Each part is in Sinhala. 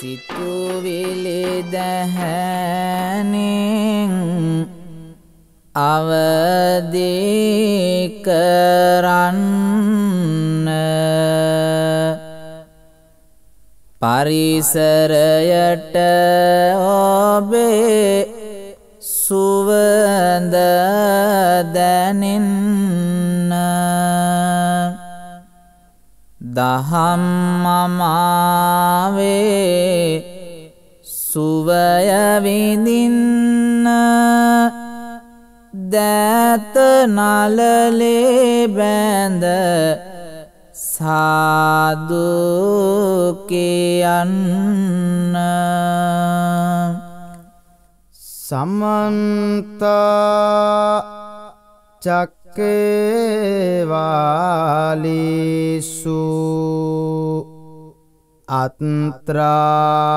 සිතුවිලි දැහැනින් අවදි කරන්න පරිසරයට ඔබේ සුවඳ දැනෙන්න දහම් මමාවේ සුවය විඳින්න දෑත නලලේ බැඳ සාදු කියන්න. සමන්ත චක්කේවාලීසු අත්‍රා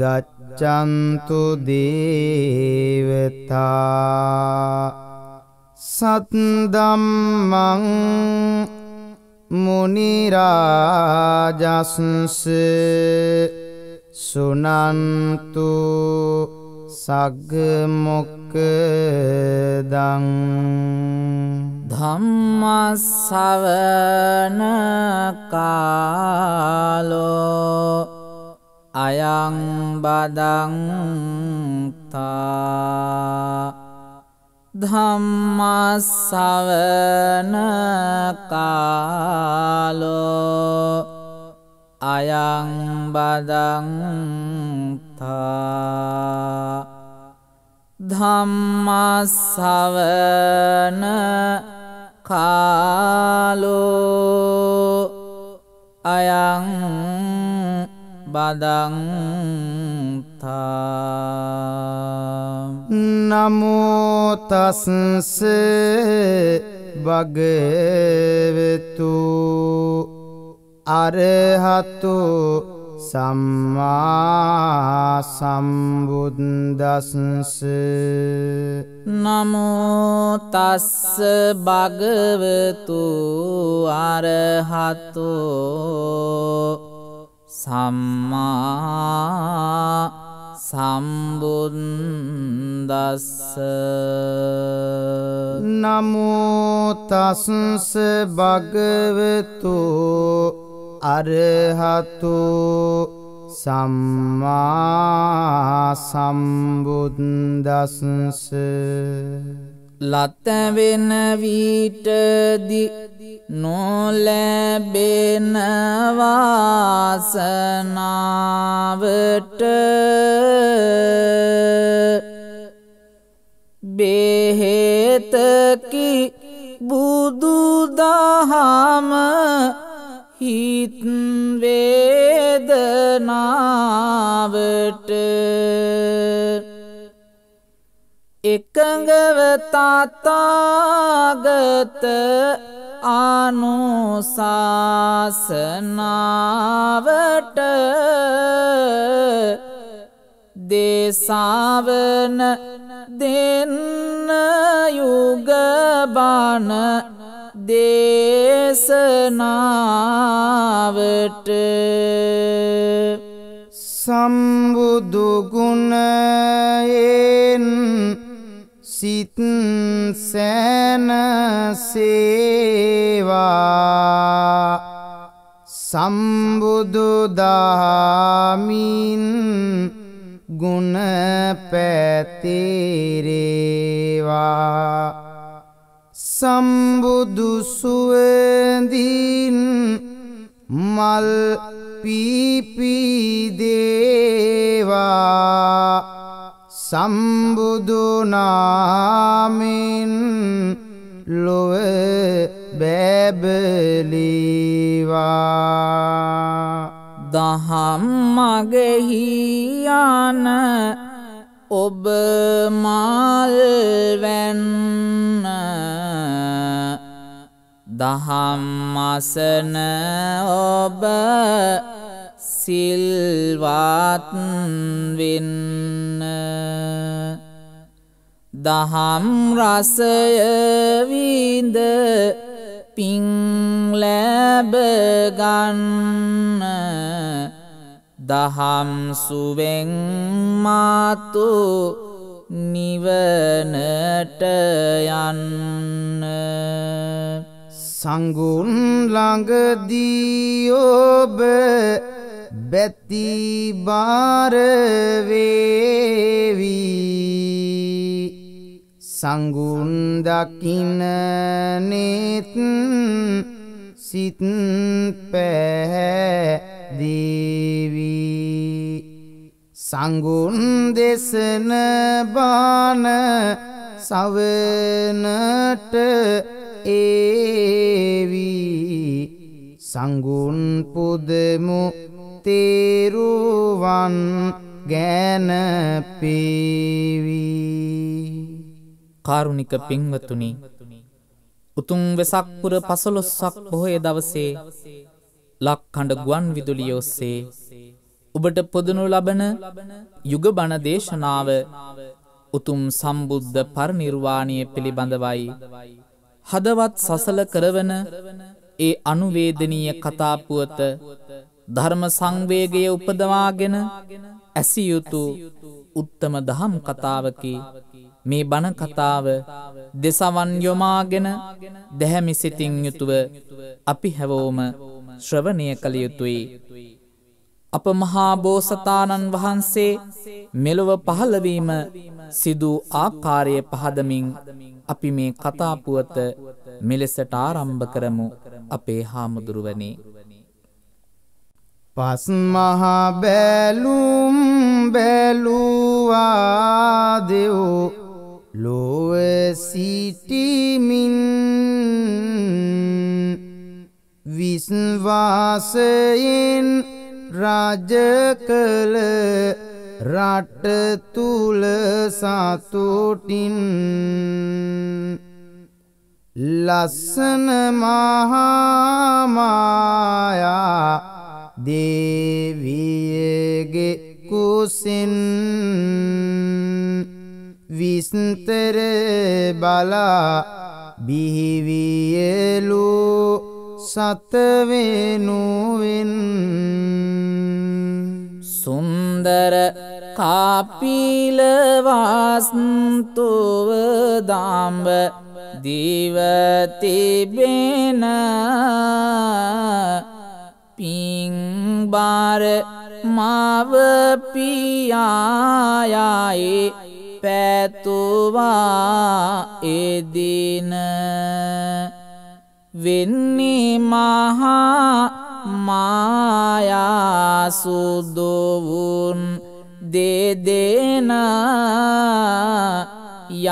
ගච්ඡන්තු දේවතා සද්දම්මං මුනි රාජස්ස සුනන්තු සග්ග මොක්ඛදං. ධම්ම ශ්‍රවණ කාලෝ අයං බදන්තා. ධම්ම ශ්‍රවණ කාලෝ අයං බදන්තා. ධම්ම ශ්‍රවණ කාලෝ අයං බදන්තා. නමෝ තස්ස භගවතු අරහතු සම්මා සම්බුද්දස්ස. නමෝ තස්ස භගවතු අරහතු සම්මා සම්බුද්දස්ස. නමෝ තස්ස භගවතු අරහතු සම්මා සම්බුද්දස්ස. ලත වෙන විටදි නොලැබෙන වාසනාවට බෙහෙතකි බුදු දහම හිත් වේදනාවට එකඟව තථාගත අනුශාසනාවට දේශාවන දෙන්න යුග බණ දේශනාවට. සම්බුදු ගුණයෙන් සිත සැනසේවා සම්බුදු දහමින් ගුණ පැතිරේවා සම්බුදු සුවඳින් මල් පිපිදේවා සම්බුදු නාමෙන් ලොව බැබලීවා. දහම් මගෙහි යන ඔබ මල්වැන්න දහම් අසන ඔබ සිල්වත් වෙන්න දහම් රසය විඳ පින් ලැබ ගන්න දහම් සුවෙන් මාතු නිවනට යන්න. සංගුන් ළඟදී ඔබ බැති බාර වේවි. සංගුන් දකින්න නෙත් සිත් පැහැදීවි. සංගුන් දෙසන බාන සවනට ඒවි. සංගුන් පුදමු තේරුවන් ගැන පේවි. කාරුණික පින්වතුනි, උතුම් වෙසක් පුර 15ක් පොහොය දවසේ ලක්කඩ ගුවන් විදුලිය ඔස්සේ ඔබට පොදනු ලබන යුග බණ දේශනාව උතුම් සම්බුද්ධ පරිනිර්වාණය පිළිබඳවයි. හදවත් සසල කරවන ඒ අනුවේදනීය කතා පුවත ධර්ම සංවේගය උපදවාගෙන ඇසිය යුතු උත්තම දහම් කතාවකි. මේ බණ කතාව දෙසවන් යොමාගෙන දැහැමි සිතින් යුතුව අපි හැවෝම ශ්‍රවණය කළ යුතුයි. අප මහා බෝසතාණන් වහන්සේ මෙලොව පහළවීම සිදු ආකාරය පහදමින් අපි මේ කතා පුවත මෙලෙසට ආරම්භ කරමු. අපේ හාමුදුරුවනේ, පස් මහා බැලුම් බැලුවා දෙව් ලොව සිටිමින්, විශ්වාසයෙන් රාජ කළ රට තුල සතුටින්, ලස්සන මහා මායා දේවියගේ කුසින් විස්තර බලා බිහිවියලු සතවෙනුවෙන්. සුන්දර කාපිල වස්තුව දාම්බ දිව තිබෙන පිං බාර මාව පියායයි පැතුවා එදින. වෙන්නේ මහා මායා සුදුවුන් දෙදෙන,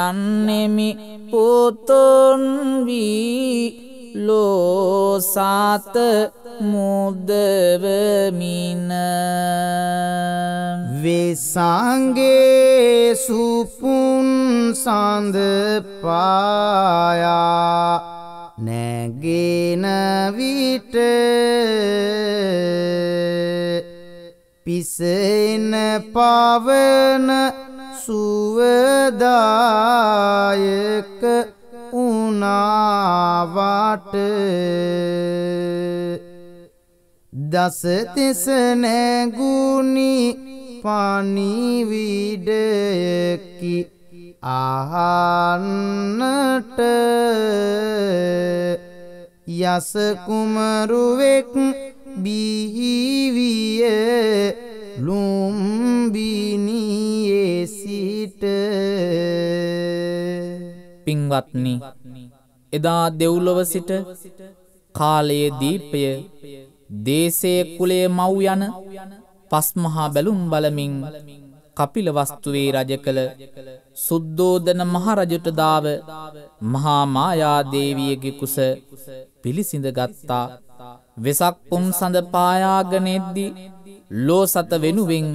යන්නෙමි පුතුන් වී ලෝසාත මුදවමින. වෙසාංගේ සුපුන් සඳ පායා නැගෙන විට, පිසෙන පවන සුවදායක උනාවට, දස තිස නැගුණි පණිවිඩයකි අහන්නට, යස කුමරුවෙක් බිහිවිය ලුම්බිනියේ සිට. පින්වත්නි, එදා දෙව්ලොව සිට කාලයේ දීපය දේශයේ කුලය මව් යන පස් මහා බැලුම් බලමින් කපිලවස්තුවේ රජ කළ සුද්ධෝදන මහරජුට දාව මහා මායා දේවියගේ කුස පිළිසිඳ ගත්තා. වෙසක් පුන් සඳ පායාගෙද්දී ලෝසත වෙනුවෙන්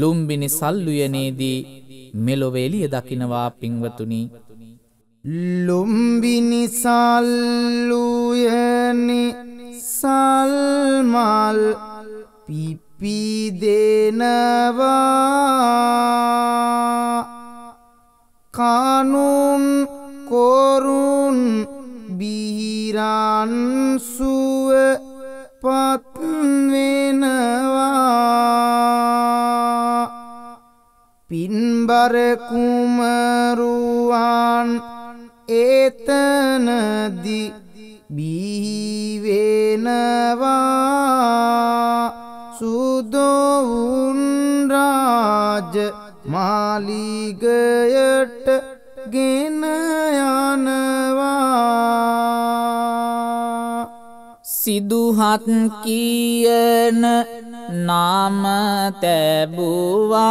ලුම්බිනි සල්ලුයනේදී මෙලොව එළිය දකින්වා. පින්වතුනි, ලුම්බිනි සල්ලුයනි සල්මල් පිපි දෙනවා, කනුම් කොරුන් බිහිරන් සුවපත් වෙනවා. वर कुमरुआन एतन दि बीवेनवा सुदोउन राज मालिगयट गेनयानवा सिदुहत कियन नाम तैबुवा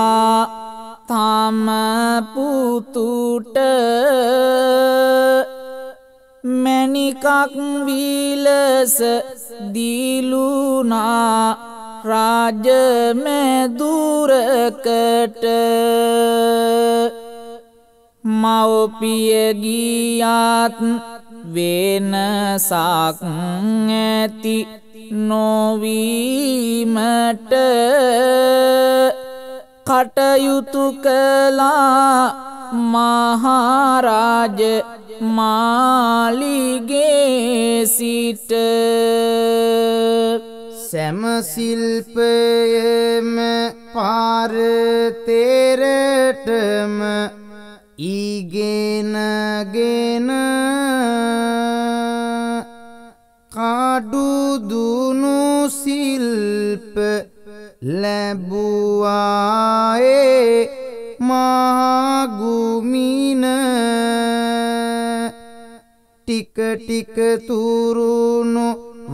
थाम पुतुट मैनिकाक विलस दिलुना राज में दूरकट माओपिय गियात वेन साकंगति नोवीमट खटयुतु कला महाराज मालिगे सीट सम शिल्पय में पार तेरट में ईगेन गेन काडू दुनु शिल्प लबुआए मागुमीन टिक टिक तुरुनु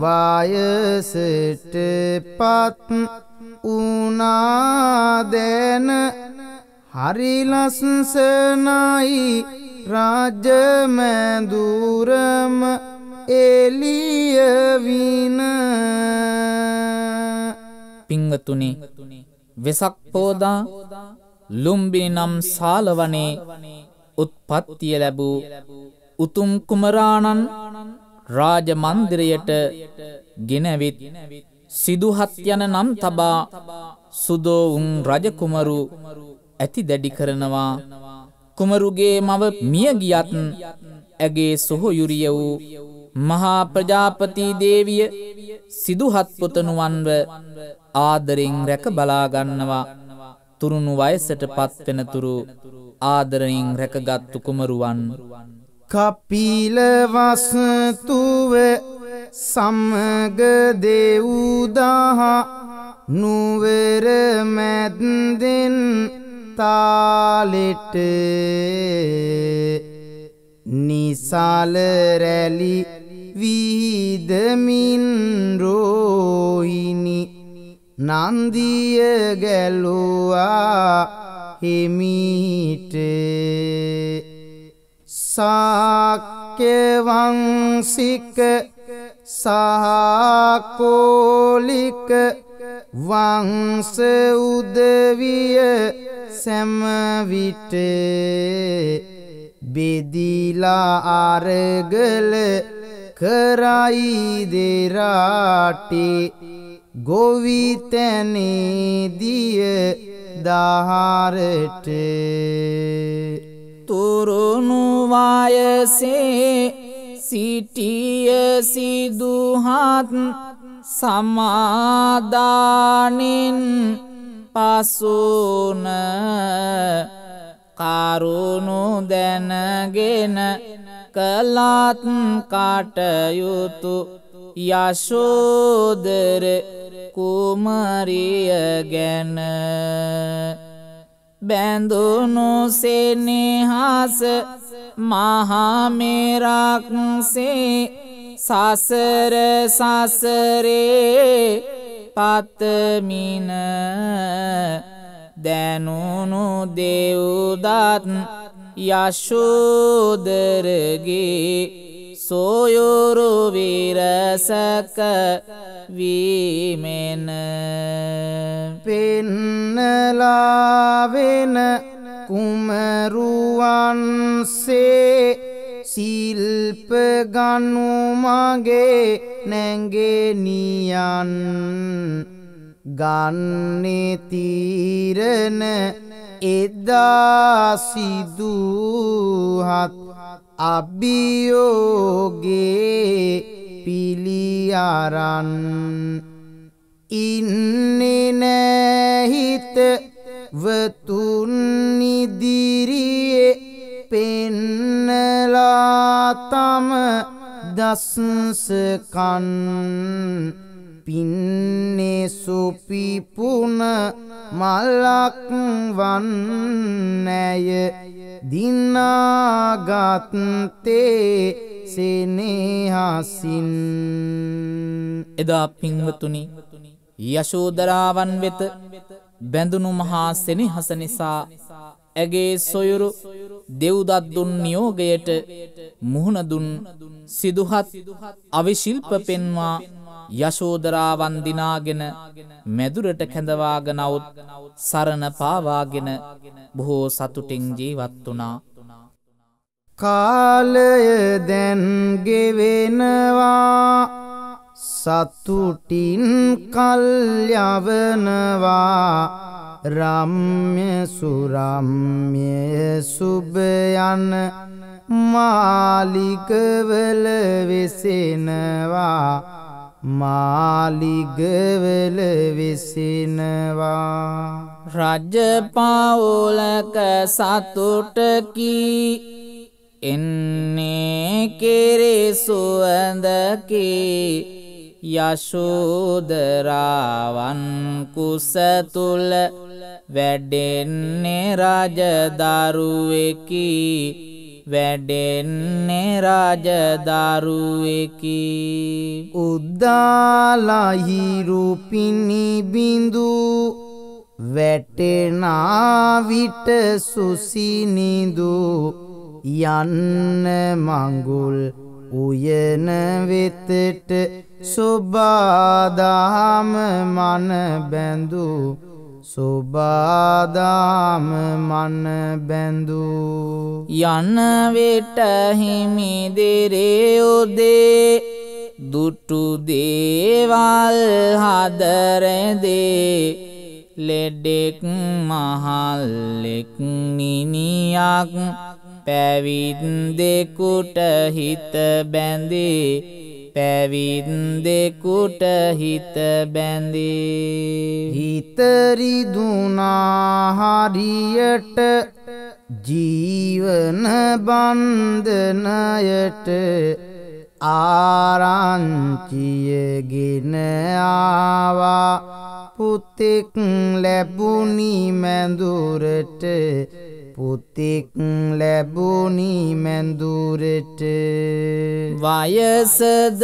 वायसट पत् उनादेन हरिलसनाई राज में दूरम एलियवीन पिंगतुने वेसक पोदा लुम्बिनम सालवने उत्पत्ति लबू උතුම් කුමරාණන් රාජ මන්දිරයට ගෙනවිත් සිදුහත් යන නම් තබා සුදෝඋන් රජ කුමරු ඇති දැඩි කරනවා කුමරුගේ මව මිය ගියත් ඇගේ සොහොයුරිය වූ මහා ප්‍රජාපති දේවිය සිදුහත් පුතණුවන්ව ආදරෙන් රැක බලා ගන්නවා තුරුණු වයසට පත් වෙනතුරු ආදරෙන් රැකගත්තු කුමරුවන් कपिल वस्तुवे समग देउदाहा नुवर मैदिन तालिट निसाल रैली विदमिन रोहिणी नंदिय गलोआ हेमीटे साक्य वंशिक साकोलिक वंश उदवीय समविट बेदीला आरगल कराई देराटे गोवितने दिय दाहारटे तुरुनु वायसे सिटिय सिदुहात समादानिन पासुन कारुनु देनगेन कलात काटयुतु यशोदर कुमरिय गेन बैंदुनु से नेहास महा मेरा से सासर सासरे पातमीन दैनुनु देवदात यशोदरगे सोयोरु वीरसक वीमेन पेन्नलावेन कुमरुवान से शिल्प गनु मागे नंगे नियान गाने तीरन एदा सिदुहत अभियोगे पिलियारन इन्ने नहित वतुनि ඉදිරියේ පෙන්නලා තම දසසකන් පින්නේ සුපිපුන මලක් වන්නේය දිනාගත්තේ සෙනෙහසින්. එදා පින්වතුනි යශෝදරාවන් වෙත බැඳුණු මහා සෙනෙහස නිසා ඇගේ සොයුරු දෙව්දත් දුන් නියෝගයට මුහුණ දුන් සිදුහත් අවිශිල්ප පෙන්වා යශෝදරාවන් දිනාගෙන මැදුරට කැඳවාගෙන අවුත් සරණ පාවාගෙන බොහෝ සතුටින් ජීවත් වුණා. කාලය දැන් ගෙවෙනවා සතුටින් කල්යවනවා රම්ය සුරම්ය සුභයන මාලිගවල වෙසෙනවා මාලිගවල වෙසෙනවා. රජ පාවුලක සතුටකි එන්නේ කෙරේ සුවඳකි යශෝදරාවන් කුස තුල වැඩෙන්නේ රාජදරුවෙකි වැඩෙන්නේ රාජදරුවෙකි. උද්දාලහි රූපිනි බිඳු වැටෙනා විට සුසිනිඳු යන්න මඟුල් උයන වෙතට සුබාදාම මන බැඳු සුබාදාම මන බැඳු යන වෙට හිමිදිරේ උදේ දුටු දේවල් හදරදේ ලෙඩෙක් මහල්ලෙක් නිනියක් පැවිද්දෙකුට හිත බැඳේ පැවිද්දෙකුට හිත බැඳේ. හිතරිදුනා හරියට ජීවන බන්ධනයට ආරංචියගෙන ආවා පුතෙක් ලැබුණි මැඳුරට පුතෙක් ලැබුණි මැඳුරට. වයසද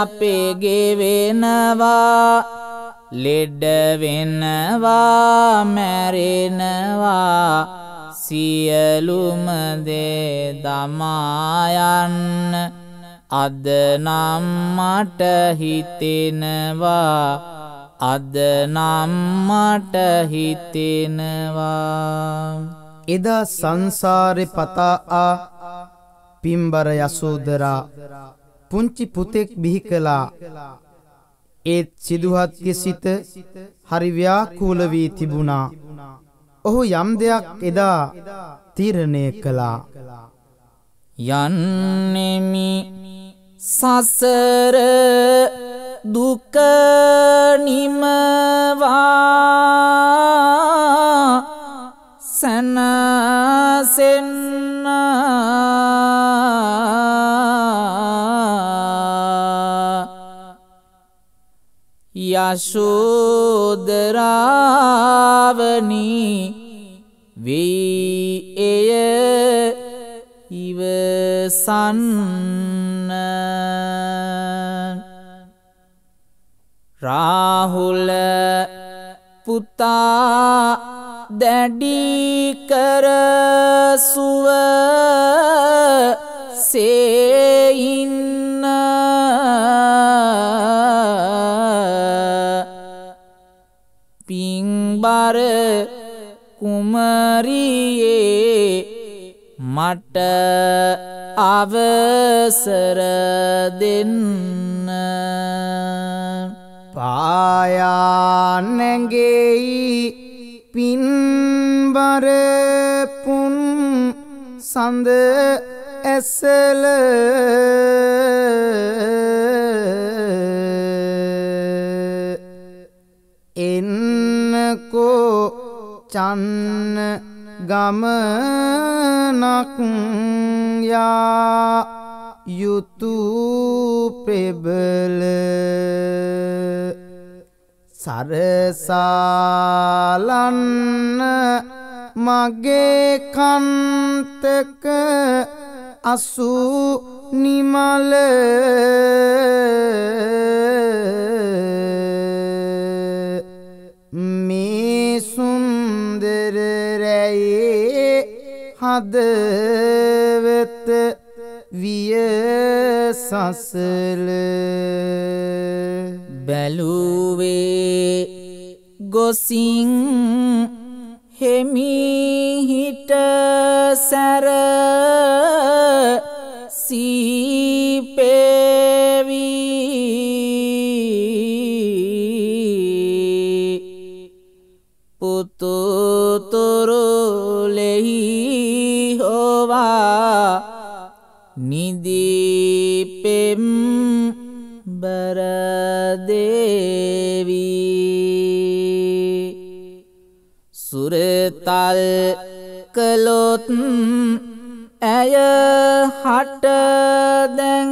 අපේ ගෙවෙනවා ලෙඩ වෙනවා මැරෙනවා සියලුම දේ දමා යන්න අද නම් මට හිතෙනවා අද නම් මට හිතෙනවා. එදා සංසාරෙ පතා ආ පිම්බර යසෝදරා පුංචි පුතෙක් බිහි කළා. ඒත් සිදුහත්ගේ සිත හරි ව්‍යාකූල වී තිබුණා. ඔහු යම් දෙයක් එදා තීරණය කළා. යන්නෙමි සසර දුක නිමවා සනසෙන්න යශෝදරාවනි වෙයි එය ඉවසන්න. රාහුල පුතා දැඩි කර සුව සේන්න පින්බර කුමරියේ මට අවසර දෙන්න. පායන්නගෙයි පින්බර පුන් සඳ ඇසල එන්නකෝ චන්න ගමනක් යා යුතු ප්‍රබල සරසාලන්න මගේ කන්තක අසු නිමල මේ සුන්දර රැයේ හදවත විය සසල බැලුවේ ගොසින් හෙමිහිට සැර සීපේවි පුතුතුරුලෙහි හෝවා නිදීපෙම් බරදේවී සුරතල් කළොත් ඇය හට දැන්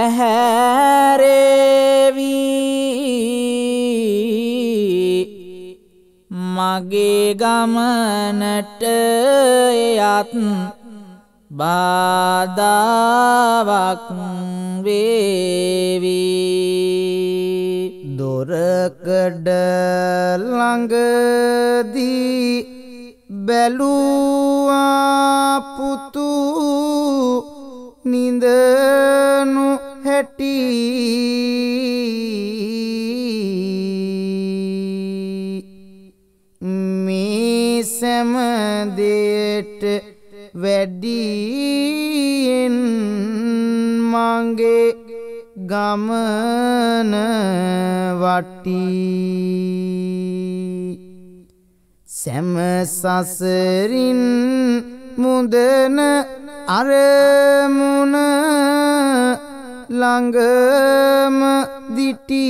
ඇහැරේවී මගේ ගමනට එයත් බාධාවක් වේවි දොරකඩ ළඟදී බැලුවා පුතු නිදනු හැටි මේ සැමදේට වැඩියෙන් මගේ ගමන වටී සැම සසරින් මුදන අරමුණ ළඟම දිටි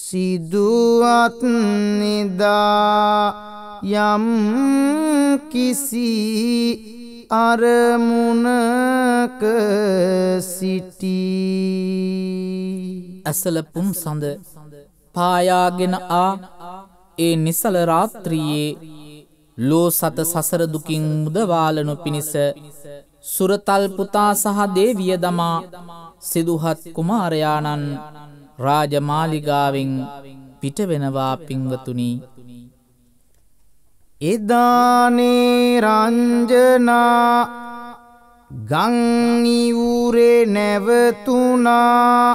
සිදුවත් නිදා යම් කිසි අරමුණක සිටි ඇසල පුම් සඳ පායාගෙන ආ ඒ නිසල රාත්‍රියේ ලෝ සත සසර දුකින් මුදවාලනු පිණිස සුරතල් පුතා සහ දේවිය දමා සිදුහත් කුමාරයාණන් රාජමාලිගාවෙන් පිටවෙනවා පින්වතුනි එදානේ රංජනා ගංනිවුරේ නැවතුනා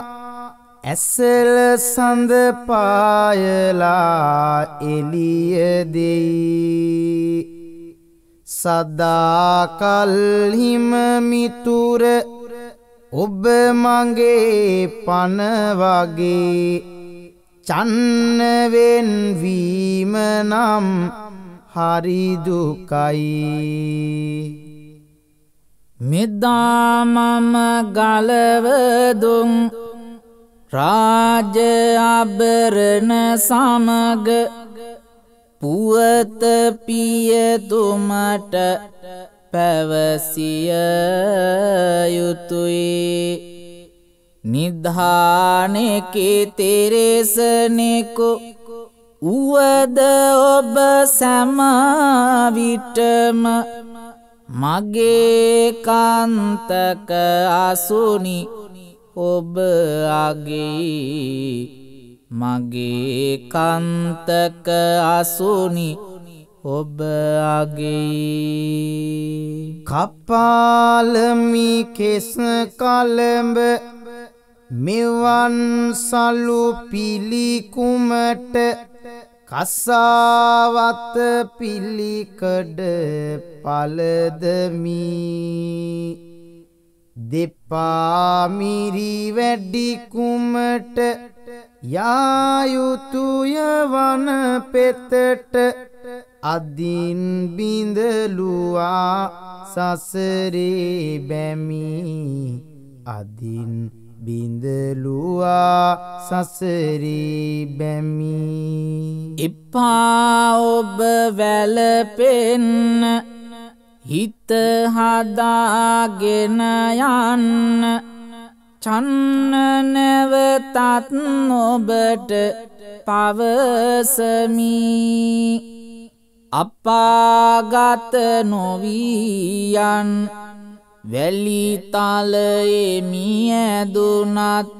ඇසල සඳ පායලා එලිය දෙයි සදාකල්හිම මිතුර ඔබ මගේ පන වගේ චන්නවෙන් වීම නම් හරි දුකයි මෙදා මම ගලවදුම් රාජ ආභරණ සමග පුවත පියතුමට පැවසිය යුතුයි නිධානෙකේ තෙරෙසනෙකු උවද ඔබ සමාවිටම මගේ කන්තක අසුනි ඔබ අගේ මගේ කන්තක අසුනි ඔබ අගේ කපාලමි කෙස කලඹ මෙවන් සලු පිළිකුමට කසාවත පිළිකඩ පලදමි දෙපාමිරි වැඩිකුමට යායුතුය වන පෙතට අදින් බිඳලුවා සසරේ බැමි අදින් බිඳලුවා සසරී බැමි. එපා ඔබ වැළපෙන්න හිත හදාගෙන යන්න, චන්න නැවතත් ඔබට පවසමි. අපාගත නොවියන් වැලිතලයේ මියදුනත්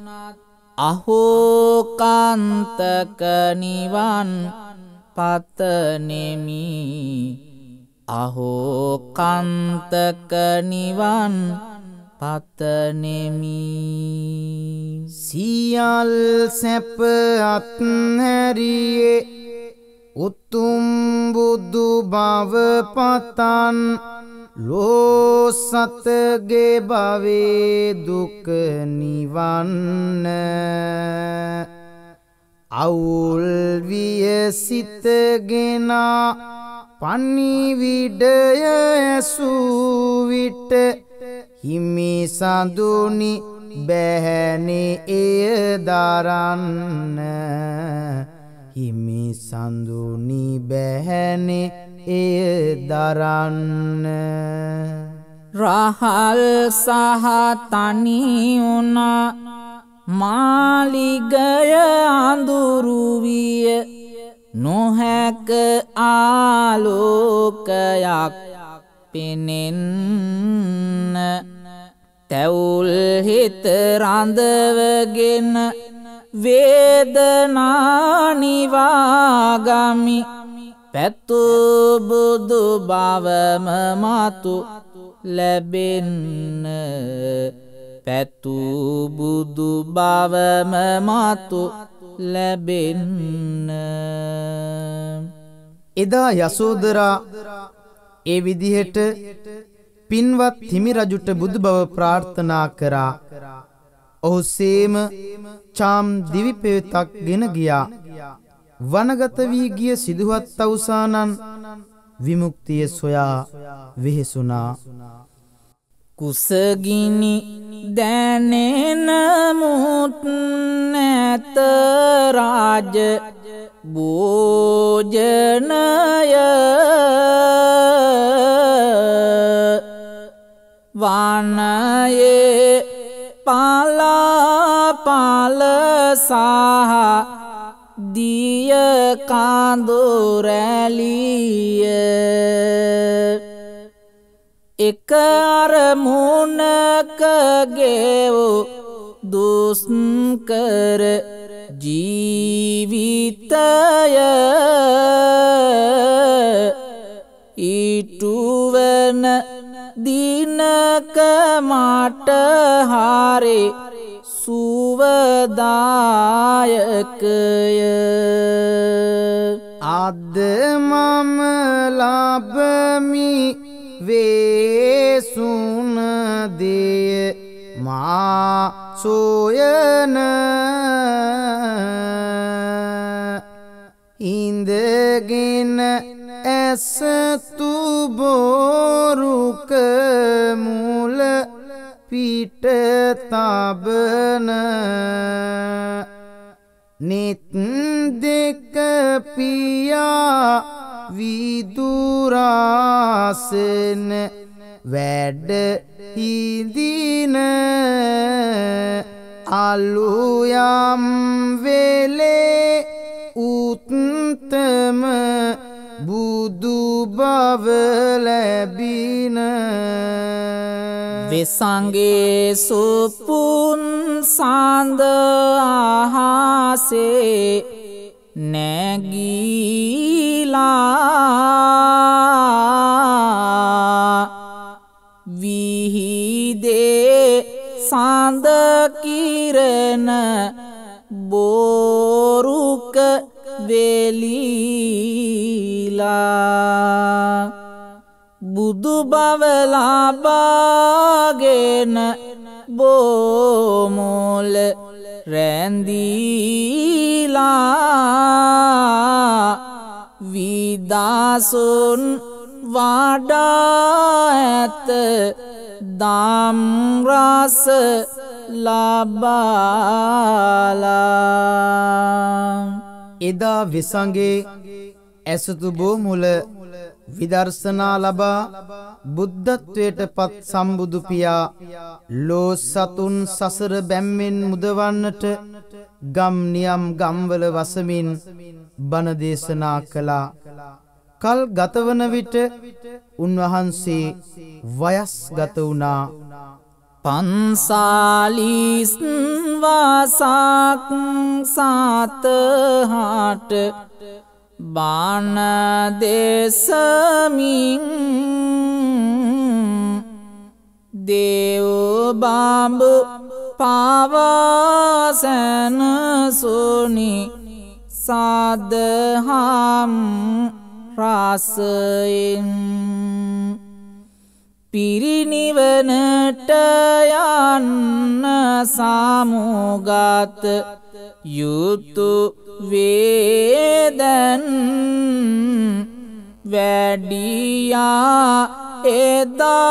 අහෝකාන්තක නිවන් පතනෙමි. අහෝකාන්තක නිවන් පතනෙමි. සියල් සැප අත්හැරියේ උතුම් බුදු බව පතන් ලෝ සතගේ භවේ දුක නිවන්න. අවුල් විය සිතගෙන පණිවිඩය ඇසූ විට හිමි සඳුනි බැහැනේ එය දරන්න. හිමි සඳුනි බැහැනේ එය දරන්න. රහල් සහ තනි වුණා මාලිගය අඳුරු විය, නොහැක ආලෝකයක් පෙනෙන්න. තැවුල් හිත රඳවගෙන වේදනා නිවාගමි, පැතූ බුදු බවම මතු ලැබෙන්න. පැතූ බුදු බවම මතු ලැබෙන්න. එදා යසෝදරා ඒ විදිහට පින්වත් හිමි රජුට බුදු බව ප්‍රාර්ථනා කරා. ඔහු සේම චාම් දිවි පෙවතක් ගෙන ගියා. වනගත වී ගිය සිදුහත් තවුසානන් විමුක්තිය සොයා වෙහෙසුනා. කුසගිනි දැනෙන මුත් නැත රාජ භෝජනය, වනයේ පාලා පාල සහ දිය කාඳු රැලිය. එක අරමුණක ගෙවූ දුෂ්කර ජීවිතය ඊටුවන දිනක මාට හරි සුවදායකය. අද මම ලබමි වේසුන දේ මා සොයන, ඉඳගෙන ඇසතු බෝරුක මුල පිට තබන, නෙත් දෙක පියා විදුරාසෙන වැඩ හිඳින, අලුයම් වෙලේ උත්තම බුදු බව ලැබින. වෙසංගේ සුපුන් සඳ ආහසේ නැගීලා විහිදේ සඳ කිරණ බෝරුක වෙලීලා. බුදු බව ලබාගෙන බෝමොල රැඳීලා විදාසුන් වඩා ඇත දම් රස लाबाला एदा विसंगे ऐसुतु बोमुल विदर्शना लबा බුද්ධත්වයට පත් සම්බුදු පියා ලෝ සතුන් සසර බැම්මෙන් මුදවන්නට ගම් නියම් ගම්වල වසමින් බණ දේශනා කළා. කල් ගතවන විට උන්වහන්සේ වයස්ගත වුණා. පන්සාලිස් වාසක් සාතහාට බණ දේශමින් දේවෝ බඹු පාවසන සෝනි සාදහම් රසයෙන් පිරිනිවනට යන්න සමුගත යුතු වේදන් වැඩියා එදා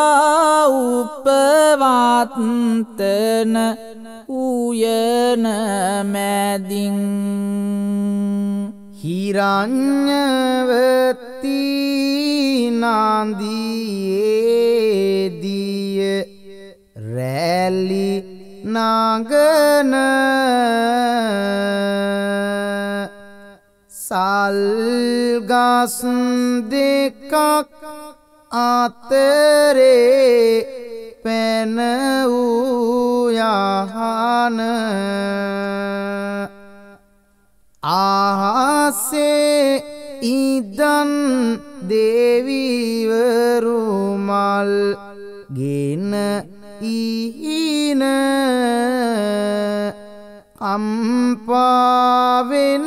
උපවත්තන උයන මැදින් හිරඤ්ඤවති නාන්දියේදී රැලි නාගන සල්ගස් දෙකක් आतरे पेनऊयाहान आहासे इदन देवीवरुमाल गेन ईन अम्पाविन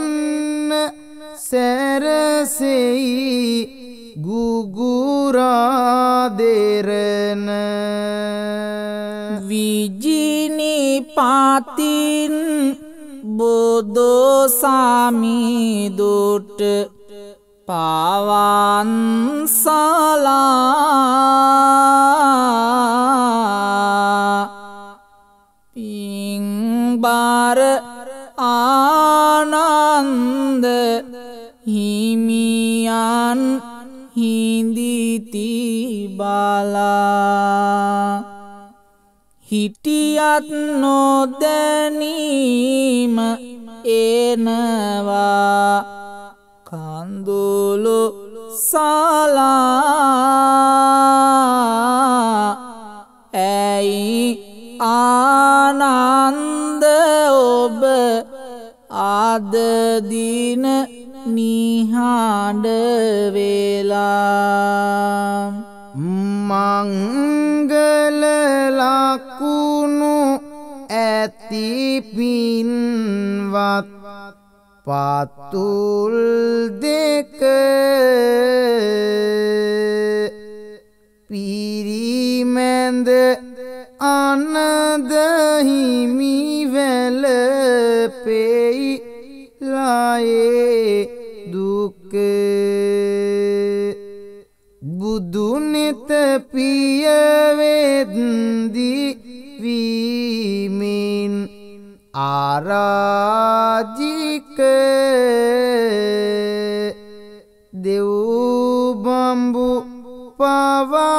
सरसेई गुगुरादेरन विजिनी पातिन बोधो सामी दोट पावान साला पिंग बार आनंद हिमियान हिंदी बाला हिटियात नो दनीम एनवा कांदुलो साला ऐ आनंद ओब आद दिन निहाड वेला मंगल लाकुनु ऐति पिनवत पातुल देख पीरी मेंद आनंद हिमी वेल पेई लाए दुख बुदुनित पिय वेदी वीमीन आराजिक देव बंबू पावा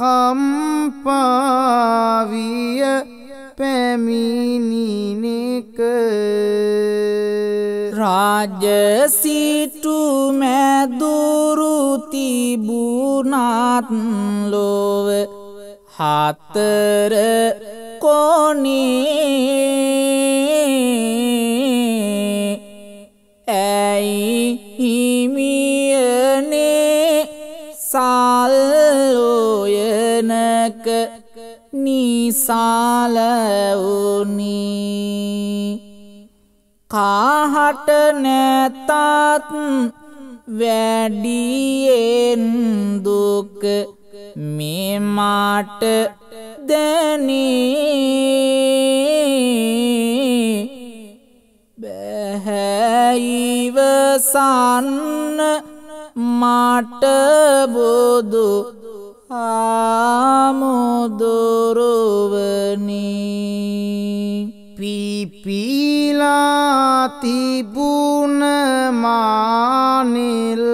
कंपाविय पैमिनिक राजसीटू में दुरुति बुनात लोव हातर कोनी ऐ मियने सालोयनक निसालोनी काहट नेतात वैडियेन दुख में माट देनी बहैवसान माट बोधु ආමුදුරුවනි පිපිලා තිබුණ මානිල්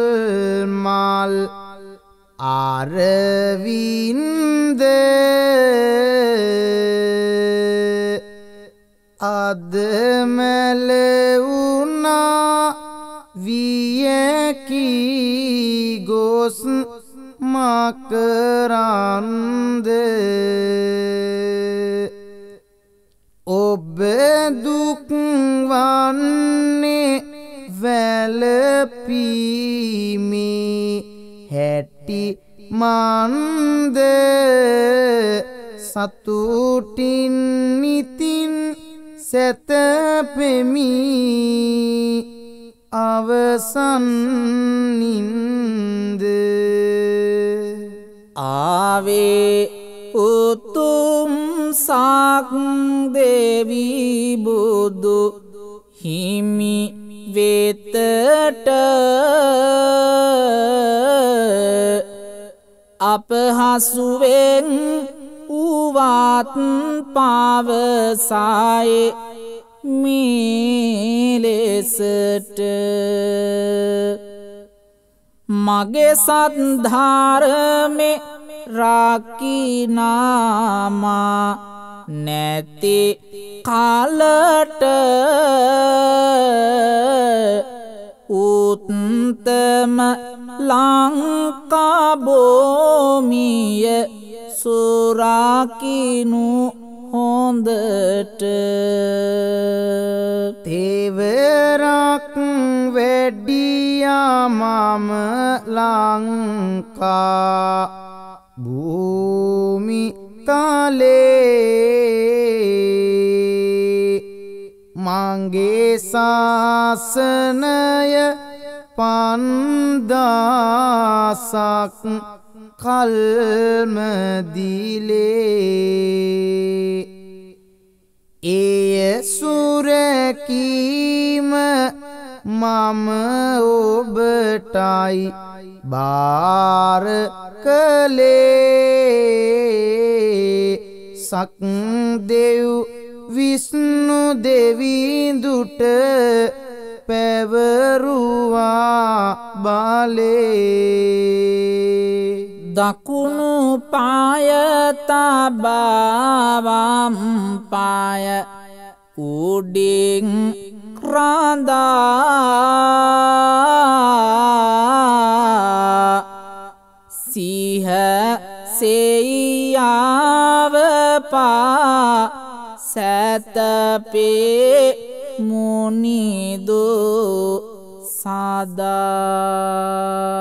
මල් අරවින්ද අදමැල වුණා වියකී ගොස් මකරන්ද ඔබ දුක් වන්නේ වැළපීමි හැටි මන්ද සතුටින් නිතින් සැතපෙමි අවසන් නින්ද ආවේ උතුම් සක් දෙවි බුදු හිමි වෙතට අපහසුවෙන් උවත් පවසයි මිලෙසට මගේ සත් ධර්මේ රකිනාමා නැති කලට උත්තම ලංකා භූමිය සුරකිනු හොඳට තෙවරක් වැඩියා මම ලංකා භූමි තලේ මගේ ශාසනය පන්දාසක් කල්මදිලේ ඒ සුරකීම මම ඔබටයි බාර කලේ සක් දෙව් විෂ්ණු දෙවිඳුට පැවරුවා බාලේ දකුණු පාය තබාවම් පාය උඩින් ක්‍රඳා සිහ සෙයාව පා සතපේ මුනිදු සදා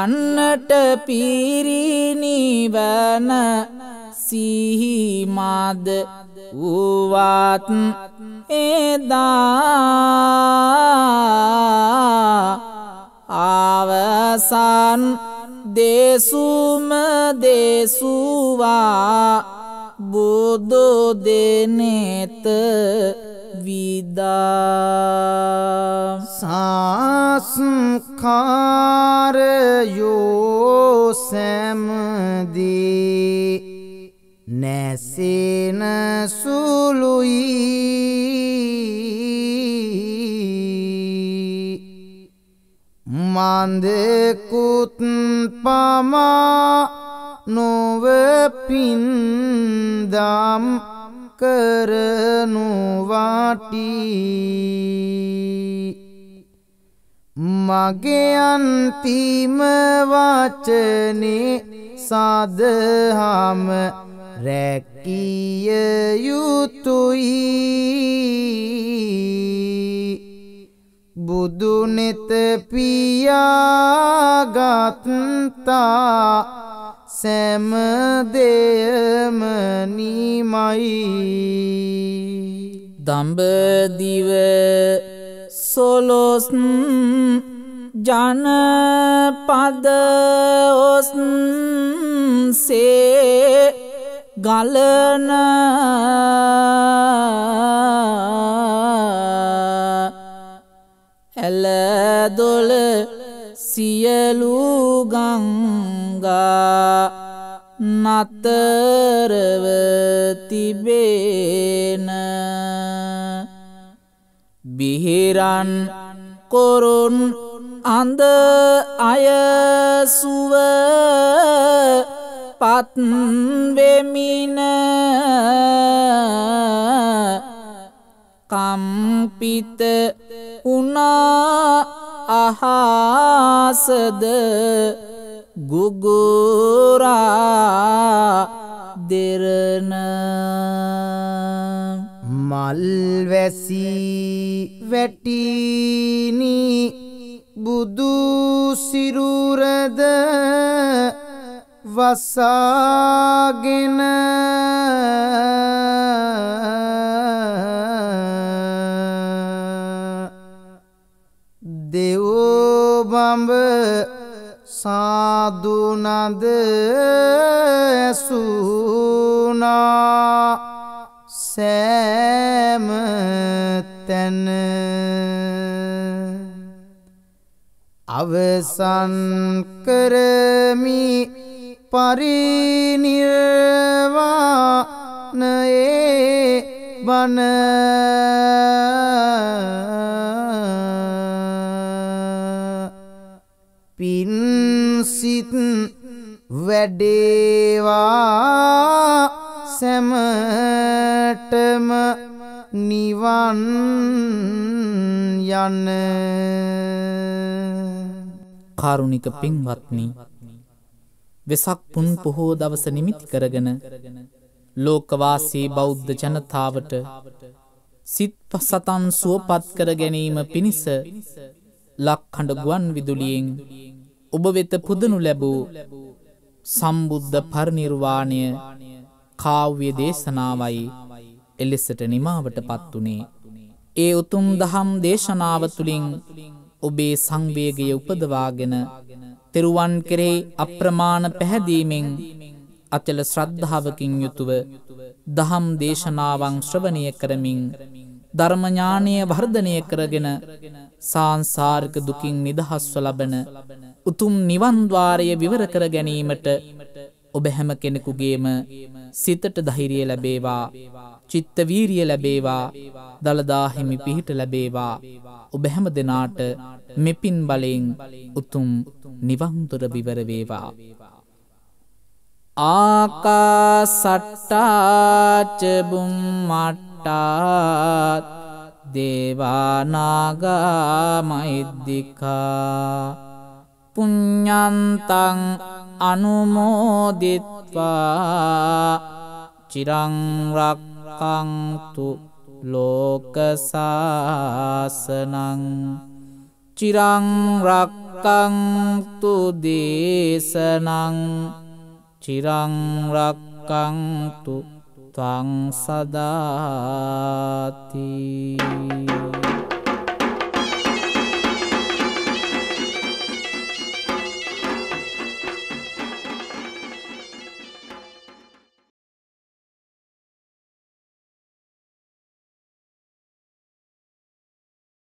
යන්නට පිරිනිවන සිහිමද වුවත් එදා අවසන් දෙසුම දෙසුවා බුදු දෙනෙත විදා සංස්කාරයෝ සැමදී නැසෙන සුළුයි මන්දෙකුත් පමා නොව පින්දම් කරනු වාටි මගේ අන්තිම වචනේ සදහම රැකිය යුතුයි බුදු නෙත පියාගත්තා සෑම දෙයම නිමයි දඹදිව සොළොස් ජනපද ඔස්සේ ගලන ඇලදොල සියලු ගංගා නතරව තිබේන බිහිරන් කොරුන් අඳ අය සුව පත් වෙමින කම්පිත උනා අහසද ගුගුරා දෙරන මල්වැසි වැටිනි බුදු සිරුරද වසාගෙන දෙවෝ බඹ සාදුනද සුනා සෑම තැන අවසන් කරමි පරිනිර්වාණයේ බණ පින් සිත් වැඩේවා සැමටම නිවන් යන කාරුණික පින්වත්නි, වෙසක් පුන් පොහෝ දවස නිමිති කරගෙන ලෝකවාසී බෞද්ධ ජනතාවට සිත් සතන් සුවපත් කර ගැනීම පිණිස ලක්හඬ ගුවන් විදුලියෙන් ඔබ වෙත පුදනු ලැබූ සම්බුද්ධ පරිනිර්වාණය කාව්‍ය දේශනාවයි එලෙසට නිමාවටපත් වුණේ. ඒ උතුම් දහම් දේශනාව තුළින් ඔබේ සංවේගය උපදවාගෙන තෙරුවන් කෙරෙහි අප්‍රමාණ පැහැදීමෙන් අචල ශ්‍රද්ධාවකින් යුතුව දහම් දේශනාවන් ශ්‍රවණය කරමින් ධර්ම ඥානය වර්ධනය කරගෙන සාංසාරික දුකින් නිදහස්ව ලබන උතුම් නිවන් ద్వාරය විවර කර ගැනීමට ඔබ හැම කෙනෙකුගේම සිතට ධෛර්යය ලැබේවා, චිත්ත වීරිය ලැබේවා, දලදා හිමි පිහිට ලැබේවා. ඔබ හැම දෙනාට මෙපින් බලෙන් උතුම් නිවන් දොර විවර වේවා. ආකාසට්ටා ච බුම්මට්ටා දේවානාගා මහිද්దికා පුඤ්ඤන්තං අනුමෝදිත්වා චිරං රක්ඛන්තු ලෝක සාසනං චිරං රක්ඛන්තු දේශනං චිරං රක්ඛන්තු තං සදාති.